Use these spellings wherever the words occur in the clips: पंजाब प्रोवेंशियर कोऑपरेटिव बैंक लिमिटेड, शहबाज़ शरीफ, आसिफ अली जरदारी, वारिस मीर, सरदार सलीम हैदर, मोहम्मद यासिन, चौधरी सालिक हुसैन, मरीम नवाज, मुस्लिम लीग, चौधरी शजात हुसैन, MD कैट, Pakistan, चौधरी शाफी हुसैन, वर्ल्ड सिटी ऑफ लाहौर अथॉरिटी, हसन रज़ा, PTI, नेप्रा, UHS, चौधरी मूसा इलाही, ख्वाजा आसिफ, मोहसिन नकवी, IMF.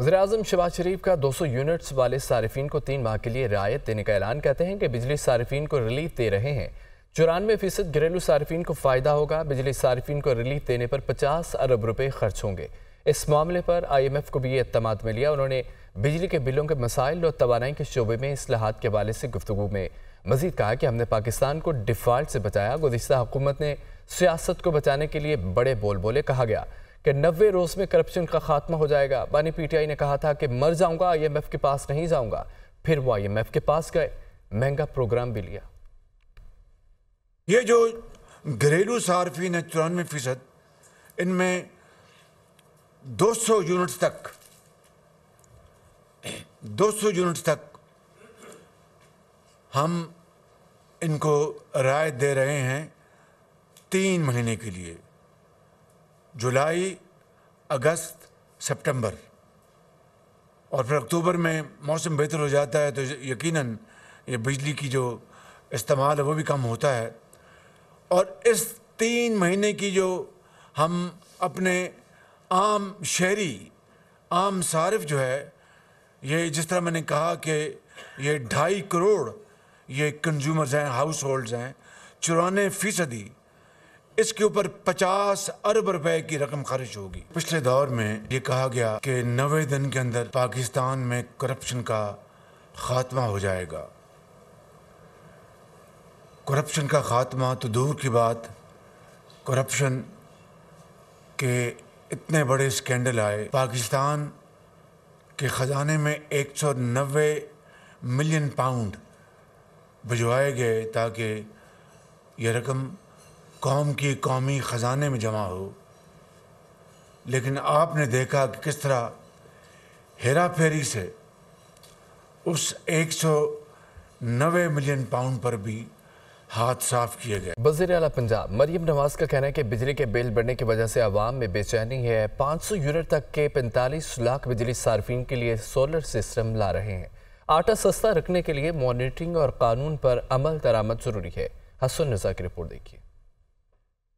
वज़ीर-ए-आज़म शहबाज़ शरीफ का 200 यूनिट्स वाले सार्फिन को 3 माह के लिए रियायत देने का ऐलान करते हैं कि बिजली सार्फिन को रिलीफ दे रहे हैं। 94% घरेलू सार्फिन को फ़ायदा होगा। बिजली सार्फिन को रिलीफ देने पर 50 अरब रुपये खर्च होंगे। इस मामले पर IMF को भी ये अहतमाद में लिया। उन्होंने बिजली के बिलों के मसाइल और तवानाई के शोबे में इस्लाहात के हवाले से गुफ्तगू में मज़ीद कहा कि हमने पाकिस्तान को डिफ़ॉल्ट से बचाया। गुज़िश्ता हुकूमत ने सियासत को बचाने के लिए बड़े बोल बोले। कहा गया कि 90 रोज़ में करप्शन का खात्मा हो जाएगा। बानी PTI ने कहा था कि मर जाऊंगा, IMF के पास नहीं जाऊंगा। फिर वो IMF के पास गए, महंगा प्रोग्राम भी लिया। ये जो घरेलू सार्फिन है 94%, इनमें 200 यूनिट्स तक हम इनको राय दे रहे हैं 3 महीने के लिए, जुलाई, अगस्त, सितंबर, और फिर अक्टूबर में मौसम बेहतर हो जाता है तो यकीनन ये बिजली की जो इस्तेमाल है वो भी कम होता है। और इस 3 महीने की जो हम अपने आम शहरी आम सारिफ जो है, ये जिस तरह मैंने कहा कि ये 2.5 करोड़ ये कंज्यूमर्स हैं, हाउस होल्ड्स हैं, 94%, इसके ऊपर 50 अरब रुपए की रकम खर्च होगी। पिछले दौर में ये कहा गया कि 90 दिन के अंदर पाकिस्तान में करप्शन का खात्मा हो जाएगा। करप्शन का खात्मा तो दूर की बात, करप्शन के इतने बड़े स्कैंडल आए। पाकिस्तान के ख़जाने में 190 मिलियन पाउंड भिजवाए गए ताकि यह रकम कौम की कौमी ख़जाने में जमा हो। लेकिन आपने देखा कि किस तरह हेरा फेरी से उस 190 मिलियन पाउंड पर भी हाथ साफ किए गए। वज़ीर-ए-आला पंजाब मरीम नवाज का कहना है कि बिजली के बिल बढ़ने की वजह से आवाम में बेचैनी है। 500 यूनिट तक के 45 लाख बिजली सार्फिन के लिए सोलर सिस्टम ला रहे हैं। आटा सस्ता रखने के लिए मॉनिटरिंग और कानून पर अमल दरामद ज़रूरी है। हसन रज़ा की रिपोर्ट देखिए।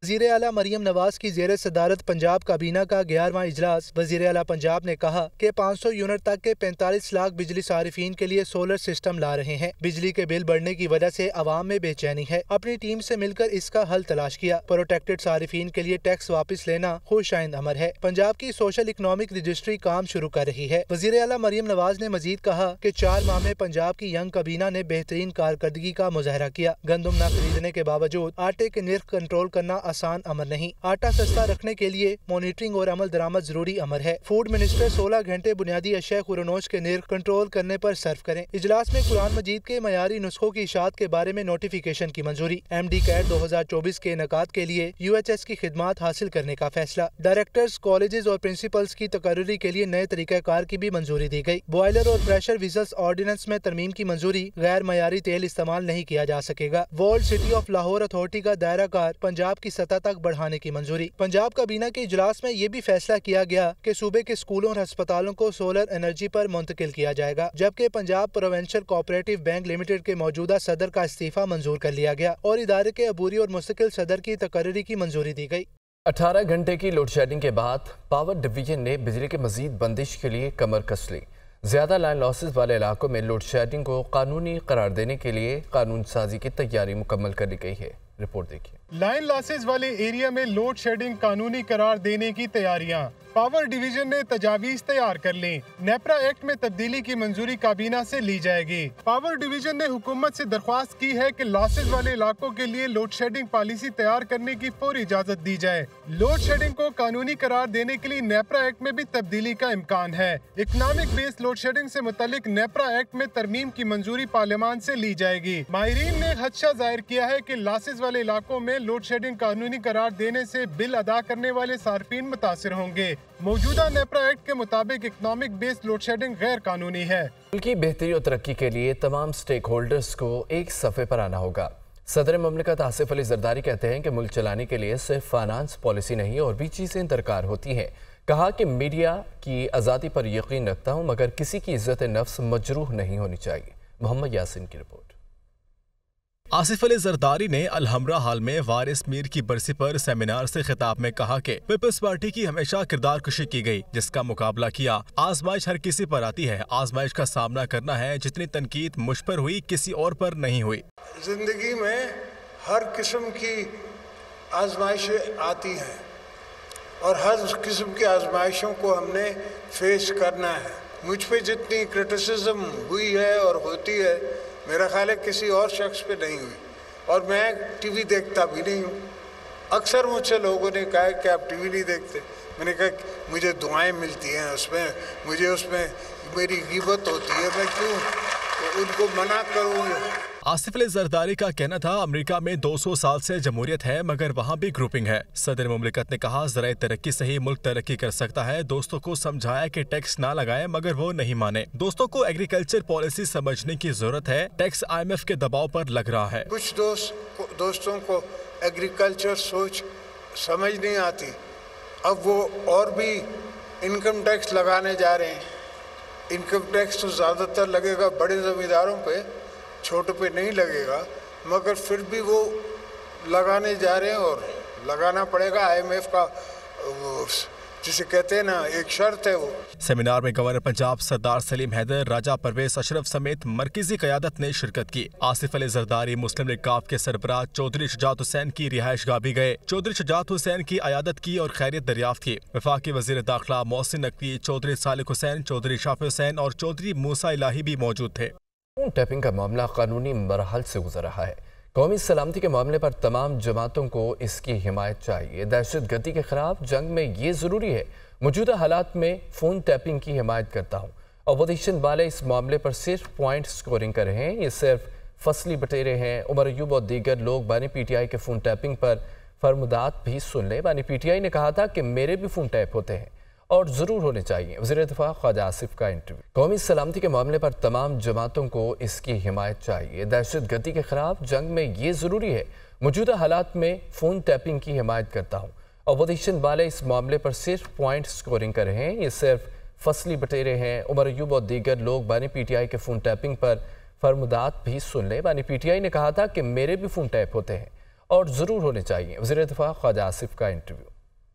वज़ीर आला मरीम नवाज की ज़ेर सदारत पंजाब काबीना का 11वां इजलास। वज़ीर आला पंजाब ने कहा कि 500 यूनिट तक के 45 लाख बिजली सार्फिन के लिए सोलर सिस्टम ला रहे हैं। बिजली के बिल बढ़ने की वजह से आवाम में बेचैनी है। अपनी टीम से मिलकर इसका हल तलाश किया। प्रोटेक्टेड सार्फिन के लिए टैक्स वापस लेना खुशाइंद अमर है। पंजाब की सोशल इकनॉमिक रजिस्ट्री काम शुरू कर रही है। वज़ीर आला मरीम नवाज ने मजीद कहा कि 4 माह में पंजाब की यंग काबीना ने बेहतरीन कारकर्दगी का मुजाहरा किया। गंदम न खरीदने के बावजूद आटे के निर्ख कंट्रोल करना आसान अमर नहीं। आटा सस्ता रखने के लिए मॉनिटरिंग और अमल दरामद जरूरी अमर है। फूड मिनिस्टर 16 घंटे बुनियादी अशिया खुरानोश के निर्ख कंट्रोल करने पर सर्व करें। इजलास में कुरान मजीद के मयारी नुस्खों की इशात के बारे में नोटिफिकेशन की मंजूरी। MD कैट 2024 के इनाकात के लिए UHS की खिदमात हासिल करने का फैसला। डायरेक्टर्स, कॉलेजेस और प्रिंसिपल्स की तकर्री के लिए नए तरीक़ाकार की भी मंजूरी दी गयी। बॉयलर और प्रेशर विजल्स ऑर्डिनेंस में तरमीम की मंजूरी। गैर मयारी तेल इस्तेमाल नहीं किया जा सकेगा। वर्ल्ड सिटी ऑफ लाहौर अथॉरिटी का दायरा कार पंजाब की सतह तक बढ़ाने की मंजूरी। पंजाब काबीना के इजलास में ये भी फैसला किया गया कि सूबे के स्कूलों और अस्पतालों को सोलर एनर्जी पर मुंतकिल किया जाएगा, जबकि पंजाब प्रोवेंशियर कोऑपरेटिव बैंक लिमिटेड के मौजूदा सदर का इस्तीफा मंजूर कर लिया गया और इदारे के अबूरी और मुस्तकिल सदर की तकर्री की मंजूरी दी गई। 18 घंटे की लोड शेडिंग के बाद पावर डिवीजन ने बिजली के मजीद बंदिश के लिए कमर कस ली। ज्यादा लाइन लॉसेज वाले इलाकों में लोड शेडिंग को कानूनी करार देने के लिए कानून साजी की तैयारी मुकम्मल कर ली गई है। रिपोर्ट देखिए। लाइन लॉसेज वाले एरिया में लोड शेडिंग कानूनी करार देने की तैयारियां, पावर डिवीजन ने तजावीज तैयार कर ली। नेप्रा एक्ट में तब्दीली की मंजूरी काबीना से ली जाएगी। पावर डिवीजन ने हुकूमत से दरख्वास्त की है कि लॉसेज वाले इलाकों के लिए लोड शेडिंग पॉलिसी तैयार करने की फौरी इजाजत दी जाए। लोड शेडिंग को कानूनी करार देने के लिए नेप्रा एक्ट में भी तब्दीली का इम्कान है। इकनॉमिक बेस्ड लोड शेडिंग से मुतलिक नेप्रा एक्ट में तरमीम की मंजूरी पार्लियामान से ली जाएगी। माहिरीन ने खदशा जाहिर किया है कि लॉसेज वाले इलाकों में लोड शेडिंग कानूनी करार देने से बिल अदा करने वाले सार्फिन मुतासिर होंगे। मौजूदा नेप्रा एक्ट के मुताबिक इकोनॉमिक बेस्ड लोड शेडिंग गैर कानूनी है। उनकी बेहतरी और तरक्की के लिए तमाम स्टेक होल्डर्स को एक सफ़े पर आना होगा। सदर ममलिकत आसिफ अली जरदारी कहते हैं कि मुल्क चलाने के लिए सिर्फ फाइनेंस पॉलिसी नहीं और भी चीज़ें दरकार होती हैं। कहा कि मीडिया की आज़ादी पर यकीन रखता हूँ मगर किसी की इज्जत नफ्स मजरूह नहीं होनी चाहिए। मोहम्मद यासिन की रिपोर्ट। आसिफ अली जरदारी ने अलहमरा हाल में वारिस मीर की बरसी पर सेमिनार से खिताब में कहा कि पीपल्स पार्टी की हमेशा किरदार कुशी की गई, जिसका मुकाबला किया। आजमाइश हर किसी पर आती है, आजमाइश का सामना करना है। जितनी तनकीद मुझ पर हुई किसी और पर नहीं हुई। जिंदगी में हर किस्म की आजमाइशें आती हैं और हर किस्म की आजमाइशों को हमने फेस करना है। मुझ पर जितनी क्रिटिसिज्म हुई है और होती है, मेरा ख्याल है किसी और शख्स पे नहीं हुई। और मैं टीवी देखता भी नहीं हूँ। अक्सर मुझसे लोगों ने कहा कि आप टीवी नहीं देखते। मैंने कहा मुझे दुआएं मिलती हैं, उसमें मेरी गिबत होती है, मैं क्यों उनको मना करूँगा। आसिफ अली जरदारी का कहना था अमेरिका में 200 साल से जमहूरियत है, मगर वहाँ भी ग्रुपिंग है। सदर मुमलिकत ने कहा जराए तरक्की से ही मुल्क तरक्की कर सकता है। दोस्तों को समझाया कि टैक्स ना लगाए, मगर वो नहीं माने। दोस्तों को एग्रीकल्चर पॉलिसी समझने की जरूरत है। टैक्स IMF के दबाव पर लग रहा है। कुछ दोस्तों को एग्रीकल्चर सोच समझ नहीं आती। अब वो और भी इनकम टैक्स लगाने जा रहे हैं। इनकम टैक्स तो ज़्यादातर लगेगा बड़े जमींदारों पे, छोटे पे नहीं लगेगा, मगर फिर भी वो लगाने जा रहे हैं और लगाना पड़ेगा। IMF का जिसे कहते हैं ना, एक शर्त है वो। सेमिनार में गवर्नर पंजाब सरदार सलीम हैदर, राजा परवेज अशरफ समेत मरकजी क़यादत ने शिरकत की। आसिफ अली जरदारी मुस्लिम लीग काफ के सरबराह चौधरी शजात हुसैन की रिहाइशगाह भी गए। चौधरी शजात हुसैन की अयादत की और खैरियत दरियाफ्त की। वफाकी वज़ीर दाखिला मोहसिन नकवी, चौधरी सालिक हुसैन, चौधरी शाफी हुसैन और चौधरी मूसा इलाही भी मौजूद थे। फोन टैपिंग का मामला कानूनी मरहल से गुजर रहा है। कौमी सलामती के मामले पर तमाम जमातों को इसकी हिमायत चाहिए। दहशतगर्दी के खिलाफ जंग में ये ज़रूरी है। मौजूदा हालात में फ़ोन टैपिंग की हिमायत करता हूँ। अपोजिशन वाले इस मामले पर सिर्फ पॉइंट स्कोरिंग कर रहे हैं। ये सिर्फ फसली बटेरे हैं। उमर अयूब और दीगर लोग बानी PTI के फ़ोन टैपिंग पर फरमुदात भी सुन लें। बानी PTI ने कहा था कि मेरे भी फ़ोन टैप होते हैं और ज़रूर होने चाहिए। वज़ीर दिफ़ा ख्वाजा आसिफ का इंटरव्यू। कौमी सलामती के मामले पर तमाम जमातों को इसकी हिमायत चाहिए। दहशतगर्दी के खिलाफ जंग में ये ज़रूरी है। मौजूदा हालात में फ़ोन टैपिंग की हिमायत करता हूँ। अपोजिशन वाले इस मामले पर सिर्फ पॉइंट स्कोरिंग कर रहे हैं। ये सिर्फ फसली बटेरे हैं। उमर अयूब और दीगर लोग बानी PTI के फ़ोन टैपिंग पर फरमुदात भी सुन लें। बानी PTI ने कहा था कि मेरे भी फ़ोन टैप होते हैं और ज़रूर होने चाहिए। वज़ीर दिफ़ा ख्वाजा आसिफ का इंटरव्यू।